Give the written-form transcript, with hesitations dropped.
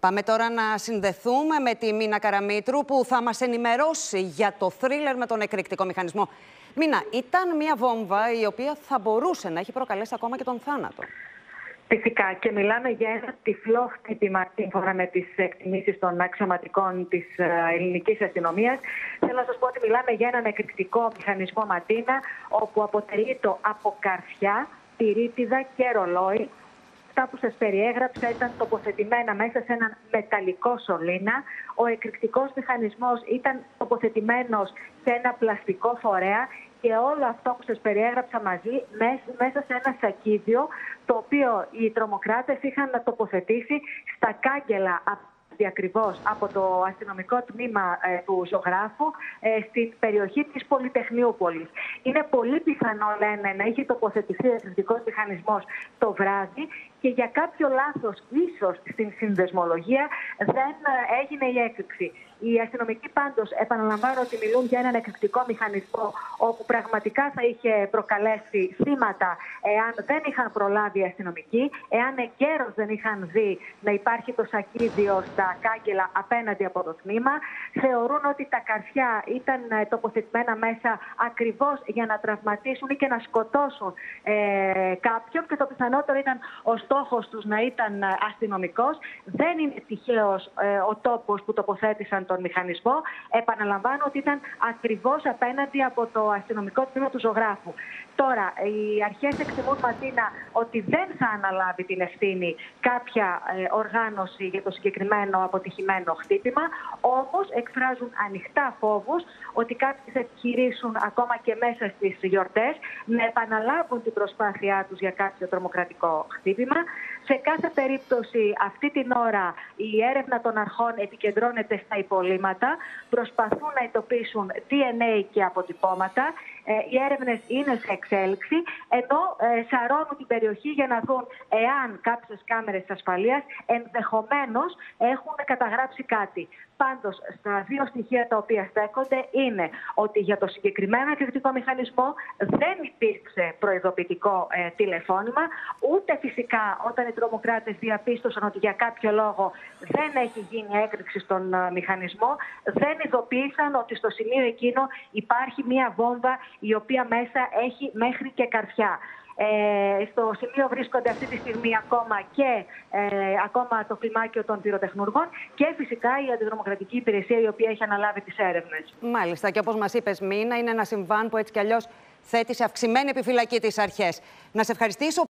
Πάμε τώρα να συνδεθούμε με τη Μίνα Καραμίτρου που θα μας ενημερώσει για το θρίλερ με τον εκρηκτικό μηχανισμό. Μίνα, ήταν μια βόμβα η οποία θα μπορούσε να έχει προκαλέσει ακόμα και τον θάνατο. Φυσικά, και μιλάμε για ένα τυφλό χτύπημα σύμφωνα με τις εκτιμήσεις των αξιωματικών της ελληνικής αστυνομίας. Θέλω να σας πω ότι μιλάμε για έναν εκρηκτικό μηχανισμό ματίνα, όπου αποτελείται από καρφιά, τυρίτιδα και ρολόι. Αυτά που σας περιέγραψα ήταν τοποθετημένα μέσα σε έναν μεταλλικό σωλήνα. Ο εκρηκτικός μηχανισμός ήταν τοποθετημένος σε ένα πλαστικό φορέα και όλο αυτό που σας περιέγραψα μαζί μέσα σε ένα σακίδιο, το οποίο οι τρομοκράτες είχαν να τοποθετήσει στα κάγκελα ακριβώς από το αστυνομικό τμήμα του Ζωγράφου στην περιοχή της Πολυτεχνειούπολης. Είναι πολύ πιθανό, λένε, να είχε τοποθετηθεί ο εκρηκτικός μηχανισμός το βράδυ και για κάποιο λάθος, ίσως στην συνδεσμολογία, δεν έγινε η έκρηξη. Οι αστυνομικοί πάντως, επαναλαμβάνω ότι μιλούν για έναν εκρηκτικό μηχανισμό όπου πραγματικά θα είχε προκαλέσει θύματα εάν δεν είχαν προλάβει οι αστυνομικοί, εάν εγκαίρως δεν είχαν δει να υπάρχει το σακίδιο στα κάγκελα απέναντι από το τμήμα. Θεωρούν ότι τα καρφιά ήταν τοποθετημένα μέσα ακριβώς για να τραυματίσουν ή και να σκοτώσουν κάποιον και το πιθανότερο ήταν ο στόχος τους να ήταν αστυνομικός. Δεν είναι τυχαίος ο τόπος που τοποθέτησαν τον μηχανισμό. Επαναλαμβάνω ότι ήταν ακριβώς απέναντι από το αστυνομικό τμήμα του Ζωγράφου. Τώρα, οι αρχές εκτιμούν, Ματίνα, ότι δεν θα αναλάβει την ευθύνη κάποια οργάνωση για το συγκεκριμένο αποτυχημένο χτύπημα. Όμως, εκφράζουν ανοιχτά φόβους ότι κάποιοι θα επιχειρήσουν ακόμα και μέσα στις γιορτές να επαναλάβουν την προσπάθειά τους για κάποιο τρομοκρατικό χτύπημα. Σε κάθε περίπτωση, αυτή την ώρα η έρευνα των αρχών επικεντρώνεται στα υπολείμματα, προσπαθούν να εντοπίσουν DNA και αποτυπώματα. Οι έρευνες είναι σε εξέλιξη, ενώ σαρώνουν την περιοχή για να δουν εάν κάποιες κάμερες ασφαλείας ενδεχομένως έχουν καταγράψει κάτι. Πάντως, στα δύο στοιχεία τα οποία στέκονται είναι ότι για το συγκεκριμένο εκρηκτικό μηχανισμό δεν υπήρξε προειδοποιητικό τηλεφώνημα, ούτε φυσικά όταν οι τρομοκράτες διαπίστωσαν ότι για κάποιο λόγο δεν έχει γίνει έκρηξη στον μηχανισμό, δεν ειδοποίησαν ότι στο σημείο εκείνο υπάρχει μία βόμβα η οποία μέσα έχει μέχρι και καρφιά. Στο σημείο βρίσκονται αυτή τη στιγμή ακόμα το κλιμάκιο των πυροτεχνουργών και φυσικά η αντιδρομοκρατική υπηρεσία η οποία έχει αναλάβει τις έρευνες. Μάλιστα, και όπως μας είπες, Μίνα, είναι ένα συμβάν που έτσι κι αλλιώς θέτει σε αυξημένη επιφυλακή τις αρχές. Να σε ευχαριστήσω.